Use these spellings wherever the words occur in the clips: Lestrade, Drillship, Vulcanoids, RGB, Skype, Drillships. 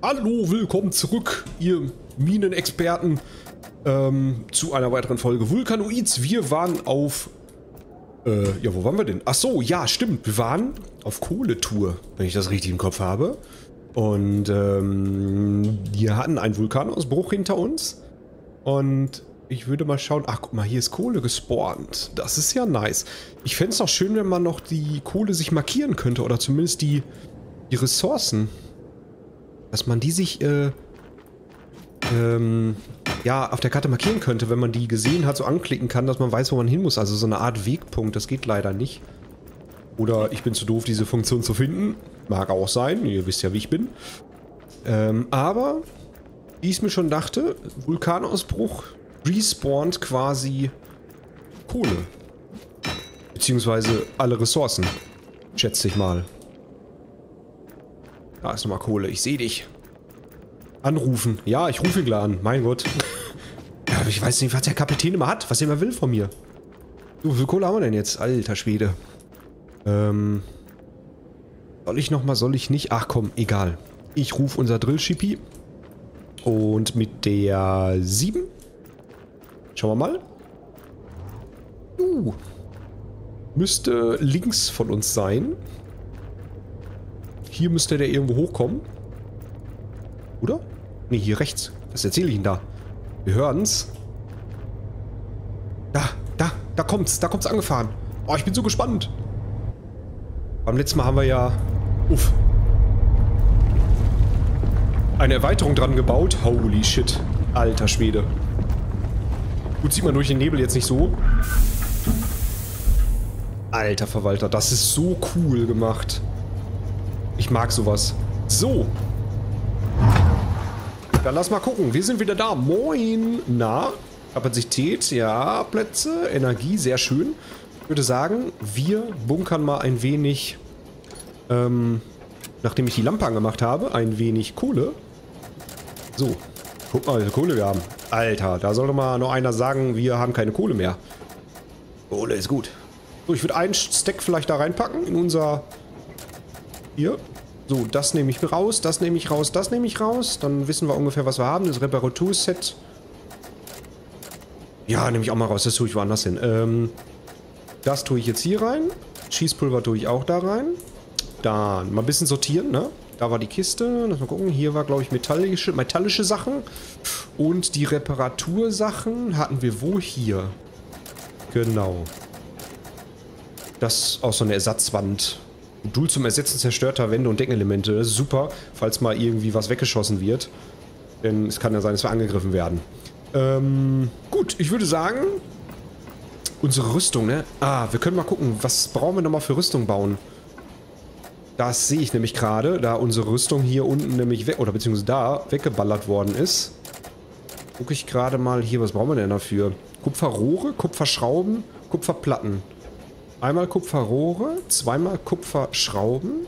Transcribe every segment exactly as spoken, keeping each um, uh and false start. Hallo, willkommen zurück, ihr Minenexperten, ähm, zu einer weiteren Folge Vulcanoids. Wir waren auf, äh, ja, wo waren wir denn? Ach so, ja, stimmt, wir waren auf Kohletour, wenn ich das richtig im Kopf habe. Und, ähm, wir hatten einen Vulkanausbruch hinter uns. Und ich würde mal schauen, ach, guck mal, hier ist Kohle gespawnt. Das ist ja nice. Ich fände es doch schön, wenn man noch die Kohle sich markieren könnte, oder zumindest die, die Ressourcen. Dass man die sich, äh, ähm, ja, auf der Karte markieren könnte, wenn man die gesehen hat, so anklicken kann, dass man weiß, wo man hin muss. Also so eine Art Wegpunkt, das geht leider nicht. Oder ich bin zu doof, diese Funktion zu finden. Mag auch sein, ihr wisst ja, wie ich bin. Ähm, aber, wie ich es mir schon dachte, Vulkanausbruch respawnt quasi Kohle. Beziehungsweise alle Ressourcen, schätze ich mal. Da ist nochmal Kohle, ich sehe dich. Anrufen. Ja, ich rufe ihn gleich an, mein Gott. Ja, aber ich weiß nicht, was der Kapitän immer hat, was er immer will von mir. So, wie viel Kohle haben wir denn jetzt? Alter Schwede. Ähm. Soll ich nochmal, soll ich nicht? Ach komm, egal. Ich rufe unser Drillship. Und mit der sieben. Schauen wir mal. Uh. Müsste links von uns sein. Hier müsste der irgendwo hochkommen. Oder? Ne, hier rechts. Was erzähle ich Ihnen da? Wir hören's. Da, da, da kommt's. Da kommt's angefahren. Oh, ich bin so gespannt. Beim letzten Mal haben wir ja... Uff. Eine Erweiterung dran gebaut. Holy shit. Alter Schwede. Gut, sieht man durch den Nebel jetzt nicht so. Alter Verwalter, das ist so cool gemacht. Ich mag sowas. So. Dann lass mal gucken. Wir sind wieder da. Moin. Na, Kapazität. Ja, Plätze. Energie. Sehr schön. Ich würde sagen, wir bunkern mal ein wenig, ähm, nachdem ich die Lampe angemacht habe, ein wenig Kohle. So. Guck mal, wie viel Kohle wir haben. Alter, da soll doch mal noch einer sagen, wir haben keine Kohle mehr. Kohle ist gut. So, ich würde einen Stack vielleicht da reinpacken in unser... Hier. So, das nehme ich raus, das nehme ich raus, das nehme ich raus. Dann wissen wir ungefähr, was wir haben. Das Reparatur-Set. Ja, nehme ich auch mal raus. Das tue ich woanders hin. Ähm, das tue ich jetzt hier rein. Schießpulver tue ich auch da rein. Dann mal ein bisschen sortieren, ne? Da war die Kiste. Lass mal gucken. Hier war, glaube ich, metallische, metallische Sachen. Und die Reparatursachen hatten wir wohl hier. Genau. Das ist auch so eine Ersatzwand. Modul zum Ersetzen zerstörter Wände und Deckenelemente. Das ist super, falls mal irgendwie was weggeschossen wird. Denn es kann ja sein, dass wir angegriffen werden. Ähm, gut, ich würde sagen, unsere Rüstung, ne? Ah, wir können mal gucken, was brauchen wir nochmal für Rüstung bauen? Das sehe ich nämlich gerade, da unsere Rüstung hier unten nämlich weg, oder beziehungsweise da, weggeballert worden ist. Gucke ich gerade mal hier, was brauchen wir denn dafür? Kupferrohre, Kupferschrauben, Kupferplatten. Einmal Kupferrohre, zweimal Kupferschrauben.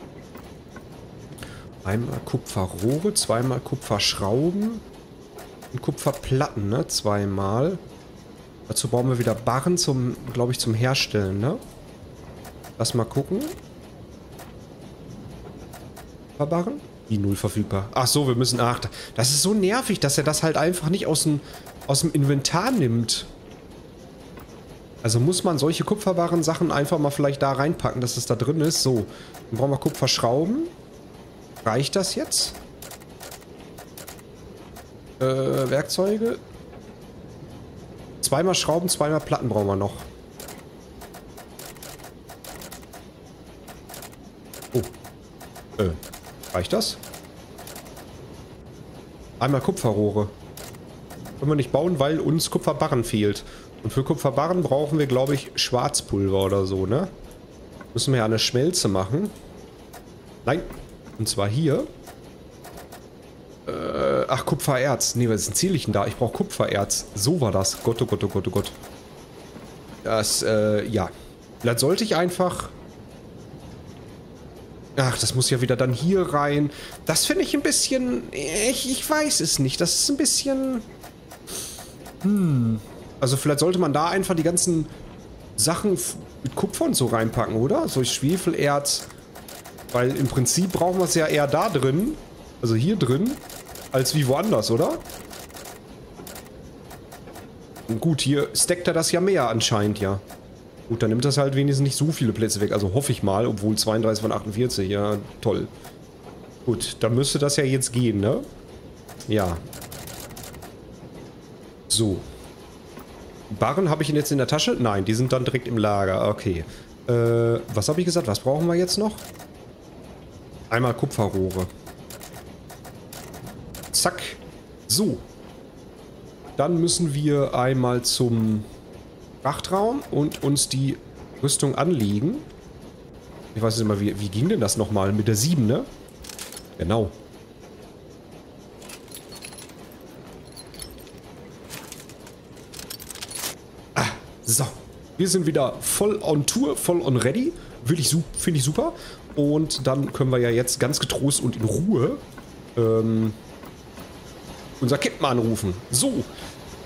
Einmal Kupferrohre, zweimal Kupferschrauben. Und Kupferplatten, ne? Zweimal. Dazu brauchen wir wieder Barren zum, glaube ich, zum Herstellen, ne? Lass mal gucken. Barren? Die null verfügbar. Ach so, wir müssen... Ach, das ist so nervig, dass er das halt einfach nicht aus dem, aus dem Inventar nimmt. Also muss man solche kupferbaren Sachen einfach mal vielleicht da reinpacken, dass es da drin ist. So, dann brauchen wir Kupferschrauben. Reicht das jetzt? Äh, Werkzeuge. Zweimal Schrauben, zweimal Platten brauchen wir noch. Oh. Äh, reicht das? Einmal Kupferrohre. Können wir nicht bauen, weil uns Kupferbarren fehlt. Und für Kupferbarren brauchen wir, glaube ich, Schwarzpulver oder so, ne? Müssen wir ja eine Schmelze machen. Nein. Und zwar hier. Äh, ach, Kupfererz. Ne, was ist ein Zierlichen da? Ich brauche Kupfererz. So war das. Gott, oh Gott, oh Gott, oh Gott. Das, äh, ja. Dann sollte ich einfach... Ach, das muss ja wieder dann hier rein. Das finde ich ein bisschen... Ich, ich weiß es nicht. Das ist ein bisschen... Hm... Also vielleicht sollte man da einfach die ganzen Sachen mit Kupfer und so reinpacken, oder? So Schwefelerz. Weil im Prinzip brauchen wir es ja eher da drin. Also hier drin, als wie woanders, oder? Und gut, hier stackt er das ja mehr anscheinend, ja. Gut, dann nimmt das halt wenigstens nicht so viele Plätze weg. Also hoffe ich mal, obwohl zweiunddreißig von achtundvierzig, ja, toll. Gut, dann müsste das ja jetzt gehen, ne? Ja. So. Barren habe ich ihn jetzt in der Tasche? Nein, die sind dann direkt im Lager. Okay. Äh, was habe ich gesagt? Was brauchen wir jetzt noch? Einmal Kupferrohre. Zack. So. Dann müssen wir einmal zum Frachtraum und uns die Rüstung anlegen. Ich weiß nicht mal, wie, wie ging denn das nochmal? Mit der sieben, ne? Genau. Ah, so. Wir sind wieder voll on Tour, voll on ready. Würde ich, finde ich super. Und dann können wir ja jetzt ganz getrost und in Ruhe ähm, unser Captain anrufen. So.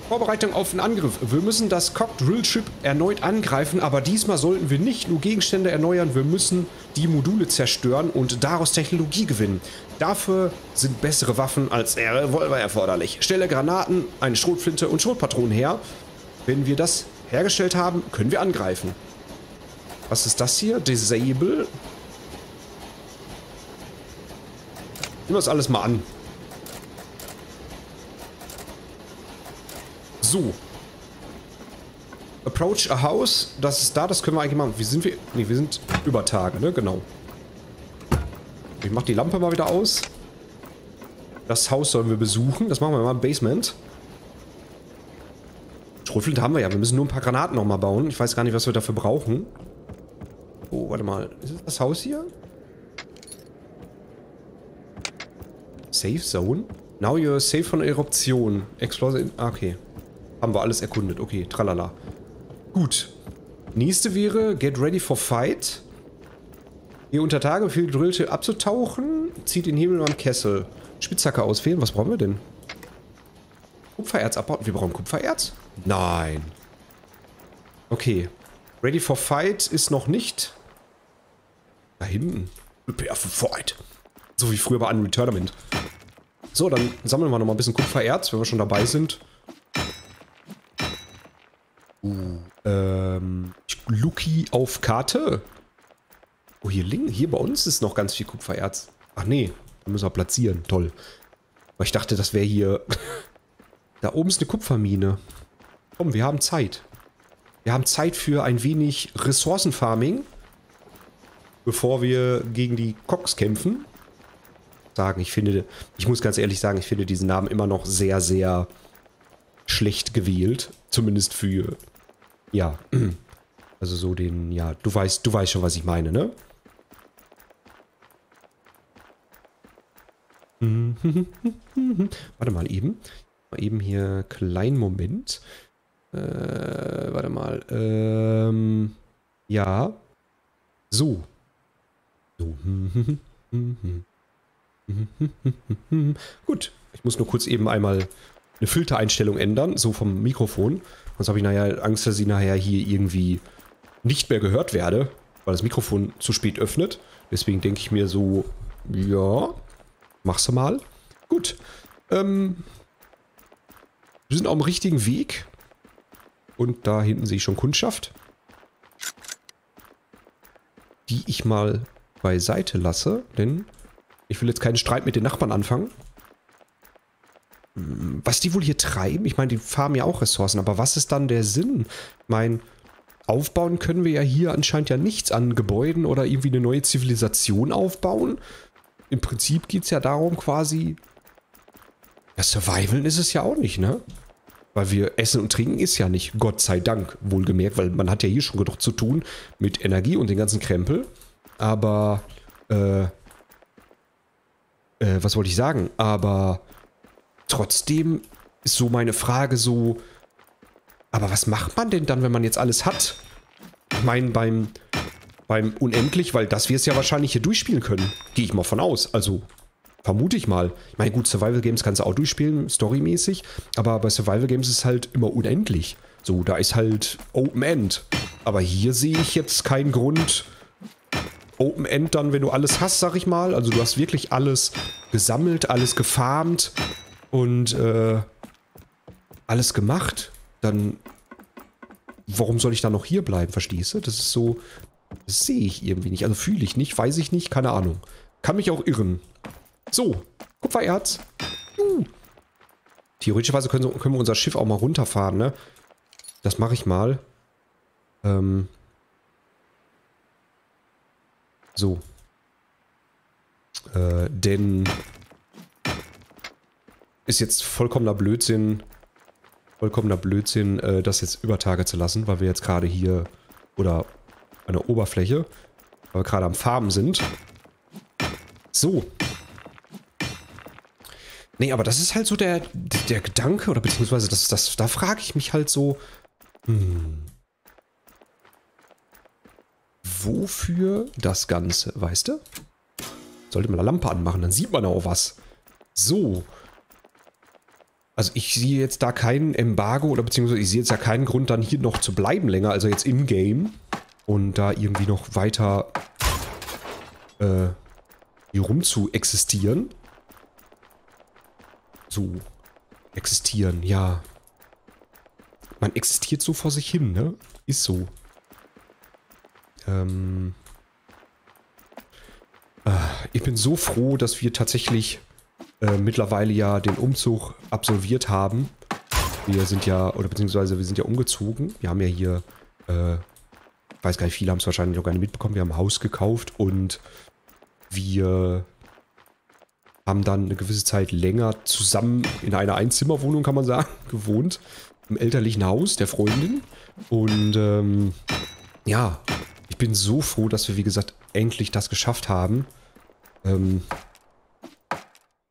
Vorbereitung auf den Angriff. Wir müssen das Cocked Drillship erneut angreifen, aber diesmal sollten wir nicht nur Gegenstände erneuern, wir müssen die Module zerstören und daraus Technologie gewinnen. Dafür sind bessere Waffen als Revolver erforderlich. Stelle Granaten, eine Schrotflinte und Schrotpatronen her. Wenn wir das hergestellt haben, können wir angreifen. Was ist das hier? Disable. Nehmen wir das alles mal an. So. Approach a house. Das ist da. Das können wir eigentlich machen. Wie sind wir? Ne, wir sind über Tage, ne? Genau. Ich mach die Lampe mal wieder aus. Das Haus sollen wir besuchen. Das machen wir mal im Basement. Schrotflinte haben wir ja. Wir müssen nur ein paar Granaten nochmal bauen. Ich weiß gar nicht, was wir dafür brauchen. Oh, warte mal. Ist das das Haus hier? Safe Zone? Now you're safe von Eruption. Explosion. Okay. Haben wir alles erkundet. Okay, tralala. Gut. Nächste wäre Get Ready for Fight. Hier unter Tage befiehlt Drillship abzutauchen. Zieht den Hebel am Kessel. Spitzhacke auswählen. Was brauchen wir denn? Kupfererz abbauen. Wir brauchen Kupfererz? Nein. Okay. Ready for Fight ist noch nicht. Da hinten. Prepare for Fight. So wie früher bei Unreal Tournament. So, dann sammeln wir nochmal ein bisschen Kupfererz, wenn wir schon dabei sind. Uh, ähm, Lucky auf Karte. Oh, hier links, hier bei uns ist noch ganz viel Kupfererz. Ach nee, da müssen wir platzieren. Toll. Aber ich dachte, das wäre hier... Da oben ist eine Kupfermine. Komm, wir haben Zeit. Wir haben Zeit für ein wenig Ressourcenfarming. Bevor wir gegen die Cox kämpfen. Sagen, ich finde... Ich muss ganz ehrlich sagen, ich finde diesen Namen immer noch sehr, sehr schlecht gewählt. Zumindest für... Ja, also so den, ja, du weißt, du weißt schon, was ich meine, ne? Warte mal eben. Mal eben hier, kleinen Moment. Äh, warte mal. Ähm, ja. So. So. Gut. Ich muss nur kurz eben einmal eine Filtereinstellung ändern, so vom Mikrofon. Sonst habe ich nachher Angst, dass ich nachher hier irgendwie nicht mehr gehört werde, weil das Mikrofon zu spät öffnet. Deswegen denke ich mir so, ja, mach's mal. Gut. Ähm, wir sind auf dem richtigen Weg. Und da hinten sehe ich schon Kundschaft. Die ich mal beiseite lasse, denn ich will jetzt keinen Streit mit den Nachbarn anfangen. Was die wohl hier treiben? Ich meine, die farmen ja auch Ressourcen, aber was ist dann der Sinn? Ich meine, aufbauen können wir ja hier anscheinend ja nichts an Gebäuden oder irgendwie eine neue Zivilisation aufbauen. Im Prinzip geht es ja darum quasi... Das Survivalen ist es ja auch nicht, ne? Weil wir essen und trinken ist ja nicht, Gott sei Dank, wohlgemerkt, weil man hat ja hier schon genug zu tun mit Energie und den ganzen Krempel. Aber, äh, äh, was wollte ich sagen? Aber... Trotzdem ist so meine Frage so, aber was macht man denn dann, wenn man jetzt alles hat? Ich meine, beim, beim Unendlich, weil das wir es ja wahrscheinlich hier durchspielen können. Gehe ich mal von aus, also vermute ich mal. Ich meine, gut, Survival Games kannst du auch durchspielen, storymäßig, aber bei Survival Games ist es halt immer unendlich. So, da ist halt Open End. Aber hier sehe ich jetzt keinen Grund, Open End dann, wenn du alles hast, sag ich mal. Also du hast wirklich alles gesammelt, alles gefarmt und äh, alles gemacht. Dann, warum soll ich dann noch hier bleiben, verstehst du? Das ist so, das sehe ich irgendwie nicht. Also fühle ich nicht, weiß ich nicht, keine Ahnung. Kann mich auch irren. So, Kupfererz. Uh. Theoretischerweise können, können wir unser Schiff auch mal runterfahren, ne? Das mache ich mal. Ähm... So. Äh, denn ist jetzt vollkommener Blödsinn, vollkommener Blödsinn, äh, das jetzt über Tage zu lassen, weil wir jetzt gerade hier, oder an der Oberfläche, weil wir gerade am Farmen sind. So. Nee, aber das ist halt so der, der Gedanke, oder beziehungsweise, das, das, da frage ich mich halt so, hm... Wofür das Ganze, weißt du? Sollte man eine Lampe anmachen, dann sieht man auch was. So. Also ich sehe jetzt da keinen Embargo oder beziehungsweise ich sehe jetzt da keinen Grund, dann hier noch zu bleiben länger, also jetzt im Game. Und da irgendwie noch weiter äh, hier rum zu existieren. So. Existieren, ja. Man existiert so vor sich hin, ne? Ist so. Ähm, äh, ich bin so froh, dass wir tatsächlich äh, mittlerweile ja den Umzug absolviert haben. Wir sind ja, oder beziehungsweise wir sind ja umgezogen. Wir haben ja hier, äh, ich weiß gar nicht, viele haben es wahrscheinlich noch gar nicht mitbekommen. Wir haben ein Haus gekauft und wir haben dann eine gewisse Zeit länger zusammen in einer Einzimmerwohnung, kann man sagen, gewohnt. Im elterlichen Haus der Freundin. Und ähm, ja... Ich bin so froh, dass wir, wie gesagt, endlich das geschafft haben. Ähm,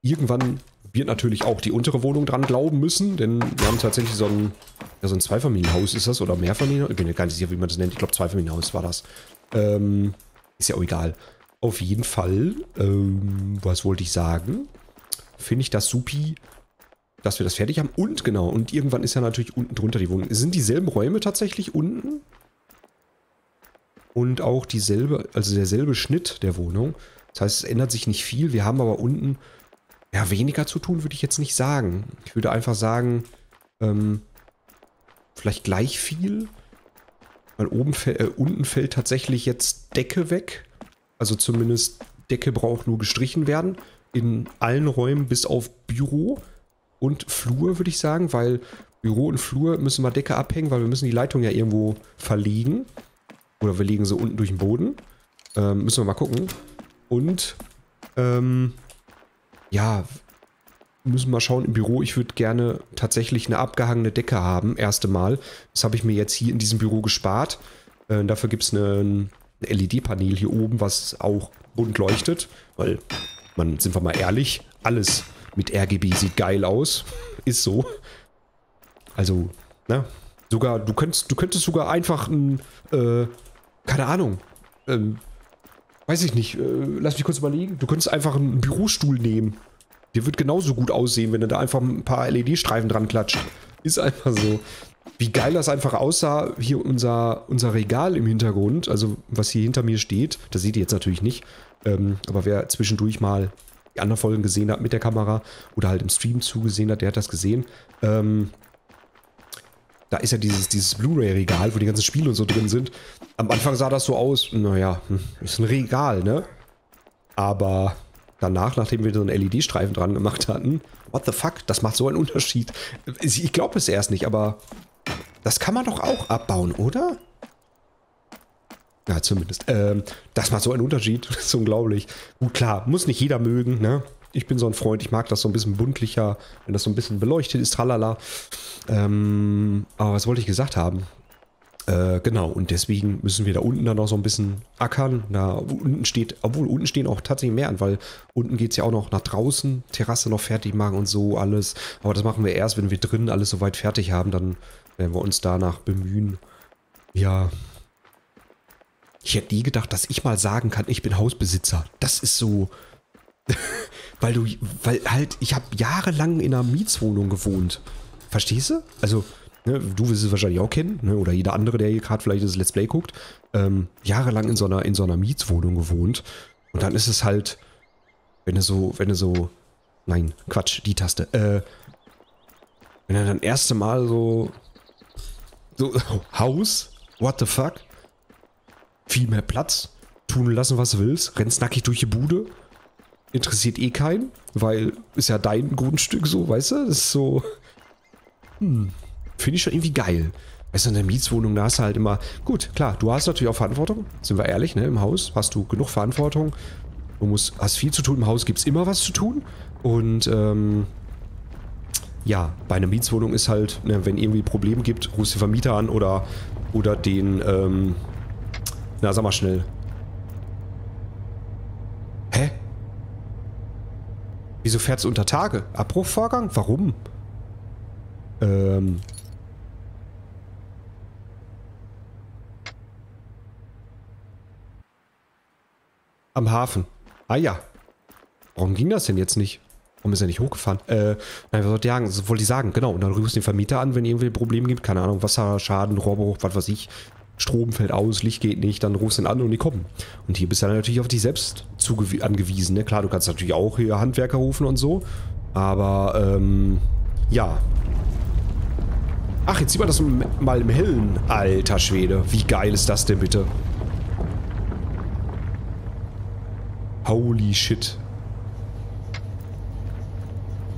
irgendwann wird natürlich auch die untere Wohnung dran glauben müssen, denn wir haben tatsächlich so ein, ja, so ein Zweifamilienhaus ist das, oder Mehrfamilienhaus. Ich bin ja gar nicht sicher, wie man das nennt. Ich glaube, Zweifamilienhaus war das. Ähm, ist ja auch egal. Auf jeden Fall, ähm, was wollte ich sagen? Finde ich das supi, dass wir das fertig haben. Und genau, und irgendwann ist ja natürlich unten drunter die Wohnung. Sind dieselben Räume tatsächlich unten? Und auch dieselbe, also derselbe Schnitt der Wohnung. Das heißt, es ändert sich nicht viel. Wir haben aber unten, ja, weniger zu tun, würde ich jetzt nicht sagen. Ich würde einfach sagen, ähm, vielleicht gleich viel. Weil oben, äh, unten fällt tatsächlich jetzt Decke weg. Also zumindest Decke braucht nur gestrichen werden. In allen Räumen bis auf Büro und Flur, würde ich sagen. Weil Büro und Flur müssen wir Decke abhängen, weil wir müssen die Leitung ja irgendwo verlegen. Oder wir legen so unten durch den Boden. Ähm, müssen wir mal gucken. Und, ähm, ja, müssen wir mal schauen im Büro. Ich würde gerne tatsächlich eine abgehangene Decke haben. Erste Mal. Das habe ich mir jetzt hier in diesem Büro gespart. Äh, dafür gibt es ein L E D-Panel hier oben, was auch bunt leuchtet. Weil, man, sind wir mal ehrlich, alles mit R G B sieht geil aus. Ist so. Also, ne? Sogar, du könntest, du könntest sogar einfach ein, äh, keine Ahnung. Ähm, weiß ich nicht. Äh, lass mich kurz überlegen. Du könntest einfach einen Bürostuhl nehmen. Der wird genauso gut aussehen, wenn du da einfach ein paar L E D-Streifen dran klatscht. Ist einfach so. Wie geil das einfach aussah. Hier unser, unser Regal im Hintergrund. Also, was hier hinter mir steht. Das seht ihr jetzt natürlich nicht. Ähm, aber wer zwischendurch mal die anderen Folgen gesehen hat mit der Kamera oder halt im Stream zugesehen hat, der hat das gesehen. Ähm... Da ist ja dieses, dieses Blu-ray-Regal, wo die ganzen Spiele und so drin sind. Am Anfang sah das so aus, naja, ist ein Regal, ne? Aber danach, nachdem wir so einen L E D-Streifen dran gemacht hatten, what the fuck, das macht so einen Unterschied. Ich glaube es erst nicht, aber das kann man doch auch abbauen, oder? Ja, zumindest. Ähm, das macht so einen Unterschied, das ist unglaublich. Gut, klar, muss nicht jeder mögen, ne? Ich bin so ein Freund, ich mag das so ein bisschen buntlicher, wenn das so ein bisschen beleuchtet ist, tralala. Ähm, aber was wollte ich gesagt haben? Äh, genau, und deswegen müssen wir da unten dann noch so ein bisschen ackern. Da unten steht, obwohl unten stehen auch tatsächlich mehr an, weil unten geht es ja auch noch nach draußen, Terrasse noch fertig machen und so alles. Aber das machen wir erst, wenn wir drinnen alles soweit fertig haben, dann werden wir uns danach bemühen. Ja. Ich hätte nie gedacht, dass ich mal sagen kann, ich bin Hausbesitzer. Das ist so... Weil du, weil halt, ich habe jahrelang in einer Mietswohnung gewohnt. Verstehst du? Also, ne, du wirst es wahrscheinlich auch kennen, ne, oder jeder andere, der hier gerade vielleicht das Let's Play guckt, ähm, jahrelang in so einer, in so einer Mietswohnung gewohnt. Und dann ist es halt, wenn du so, wenn du so, nein, Quatsch, die Taste, äh, wenn er dann das erste Mal so, so, Haus, what the fuck, viel mehr Platz, tun lassen, was du willst, rennst nackig durch die Bude, interessiert eh keinen, weil ist ja dein Grundstück so, weißt du, das ist so, hm, finde ich schon irgendwie geil. Weißt du, in der Mietswohnung, da hast du halt immer, gut, klar, du hast natürlich auch Verantwortung, sind wir ehrlich, ne, im Haus hast du genug Verantwortung, du musst, hast viel zu tun, im Haus gibt es immer was zu tun und, ähm, ja, bei einer Mietswohnung ist halt, ne, wenn irgendwie ein Problem gibt, rufst den Vermieter an oder, oder den, ähm, na, sag mal schnell. Hä? Wieso fährt's unter Tage? Abbruchvorgang? Warum? Ähm. Am Hafen. Ah ja. Warum ging das denn jetzt nicht? Warum ist er nicht hochgefahren? Äh, nein, was wollte ich, wollte ich sagen? Genau, und dann rufst du den Vermieter an, wenn irgendwie ein Problem gibt. Keine Ahnung, Wasserschaden, Rohrbruch, was weiß ich. Strom fällt aus, Licht geht nicht, dann rufst du ihn an und die kommen. Und hier bist du dann natürlich auf dich selbst angewiesen, ne? Klar, du kannst natürlich auch hier Handwerker rufen und so, aber, ähm, ja. Ach, jetzt sieht man das mal im Hellen. Alter Schwede, wie geil ist das denn bitte? Holy shit.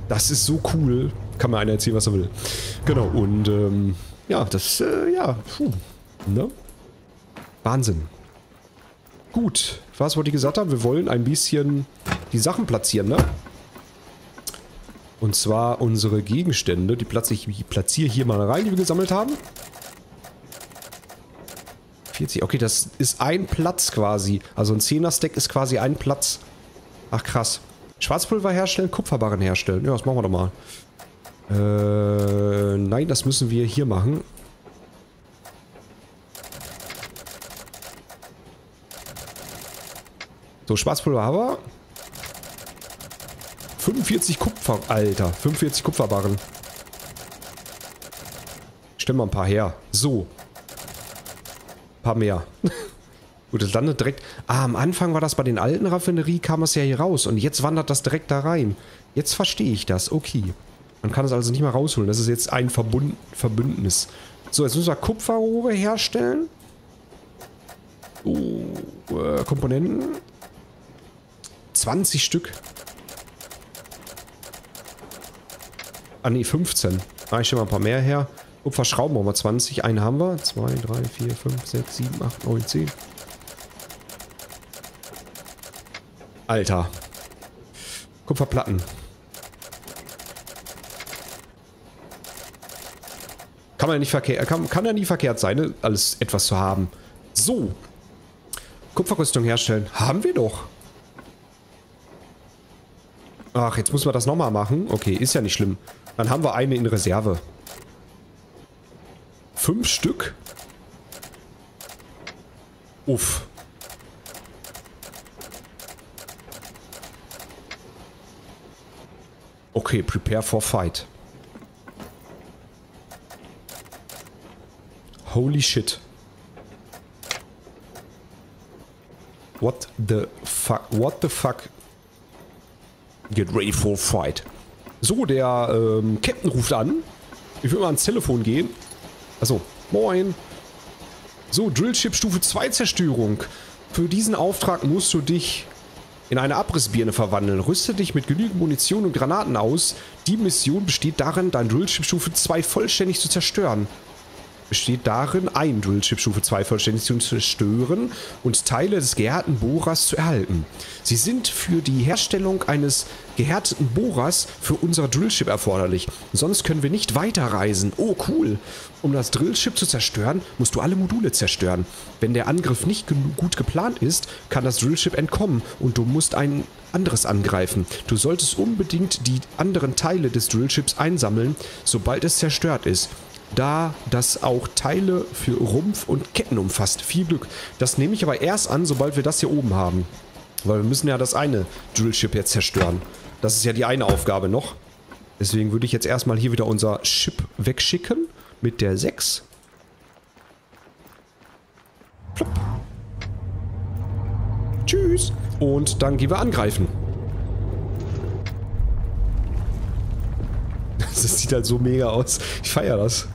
Das ist so cool. Kann mir einer erzählen, was er will. Genau, und, ähm, ja, das, äh, ja, puh. Ne? Wahnsinn. Gut, was wollte ich gesagt haben? Wir wollen ein bisschen die Sachen platzieren, ne? Und zwar unsere Gegenstände, die platziere ich platziere hier mal rein, die wir gesammelt haben. vierzig, okay, das ist ein Platz quasi. Also ein Zehner-Stack ist quasi ein Platz. Ach krass. Schwarzpulver herstellen, Kupferbarren herstellen. Ja, das machen wir doch mal. Äh, nein, das müssen wir hier machen. So, Schwarzpulver haben wir. fünfundvierzig Kupfer, Alter. fünfundvierzig Kupferbarren. Stellen wir ein paar her. So. Ein paar mehr. Gut, das landet direkt... Ah, am Anfang war das bei den alten Raffinerie, kam es ja hier raus. Und jetzt wandert das direkt da rein. Jetzt verstehe ich das. Okay. Man kann es also nicht mehr rausholen. Das ist jetzt ein Verbund, Verbündnis. So, jetzt müssen wir Kupferrohre herstellen. Oh, äh, Komponenten. zwanzig Stück. Ah ne, fünfzehn. Ah, ich stelle mal ein paar mehr her. Kupferschrauben brauchen wir zwanzig. Einen haben wir. zwei, drei, vier, fünf, sechs, sieben, acht, neun, zehn. Alter. Kupferplatten. Kann man nicht verkehrt, kann, kann ja nie verkehrt sein, ne? Alles etwas zu haben. So. Kupferrüstung herstellen. Haben wir doch. Ach, jetzt muss man das nochmal machen. Okay, ist ja nicht schlimm. Dann haben wir eine in Reserve. Fünf Stück? Uff. Okay, prepare for fight. Holy shit. What the fuck? What the fuck? Get ready for fight. So, der ähm, Captain ruft an. Ich will mal ans Telefon gehen. Achso, moin. So, Drillship Stufe zwei Zerstörung. Für diesen Auftrag musst du dich in eine Abrissbirne verwandeln. Rüste dich mit genügend Munition und Granaten aus. Die Mission besteht darin, dein Drillship Stufe zwei vollständig zu zerstören. Besteht darin, ein Drillship Stufe zwei vollständig zu zerstören und Teile des gehärteten Bohrers zu erhalten. Sie sind für die Herstellung eines gehärteten Bohrers für unser Drillship erforderlich. Sonst können wir nicht weiterreisen. Oh, cool. Um das Drillship zu zerstören, musst du alle Module zerstören. Wenn der Angriff nicht gut geplant ist, kann das Drillship entkommen und du musst ein anderes angreifen. Du solltest unbedingt die anderen Teile des Drillships einsammeln, sobald es zerstört ist. Da das auch Teile für Rumpf und Ketten umfasst. Viel Glück. Das nehme ich aber erst an, sobald wir das hier oben haben. Weil wir müssen ja das eine Drillship jetzt zerstören. Das ist ja die eine Aufgabe noch. Deswegen würde ich jetzt erstmal hier wieder unser Ship wegschicken. mit der sechs. Plopp. Tschüss. Und dann gehen wir angreifen. Das sieht halt so mega aus. Ich feiere das.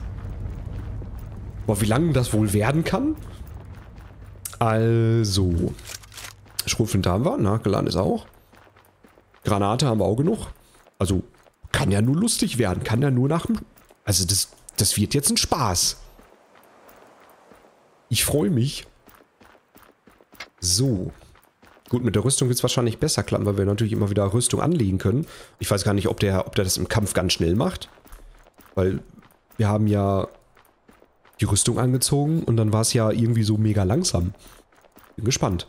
Boah, wie lang das wohl werden kann? Also. Schrotflinte haben wir. Na, geladen ist auch. Granate haben wir auch genug. Also, kann ja nur lustig werden. Kann ja nur nach dem... Also, das, das wird jetzt ein Spaß. Ich freue mich. So. Gut, mit der Rüstung wird es wahrscheinlich besser klappen, weil wir natürlich immer wieder Rüstung anlegen können. Ich weiß gar nicht, ob der, ob der das im Kampf ganz schnell macht. Weil wir haben ja die Rüstung angezogen und dann war es ja irgendwie so mega langsam. Bin gespannt.